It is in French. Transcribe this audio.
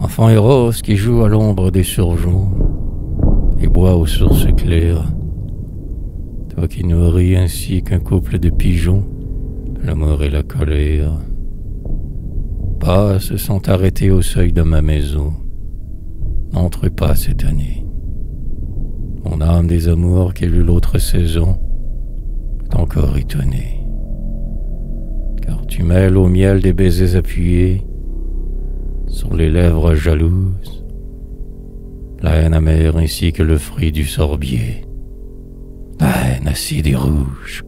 Enfant Éros qui joue à l'ombre des surgeons et boit aux sources claires, toi qui nourris ainsi qu'un couple de pigeons l'amour et la colère, pas se sont arrêtés au seuil de ma maison. N'entre pas cette année. Mon âme des amours qui eut l'autre saison est encore étonnée, car tu mêles au miel des baisers appuyés sur les lèvres jalouses, la haine amère ainsi que le fruit du sorbier, la haine acide et rouge.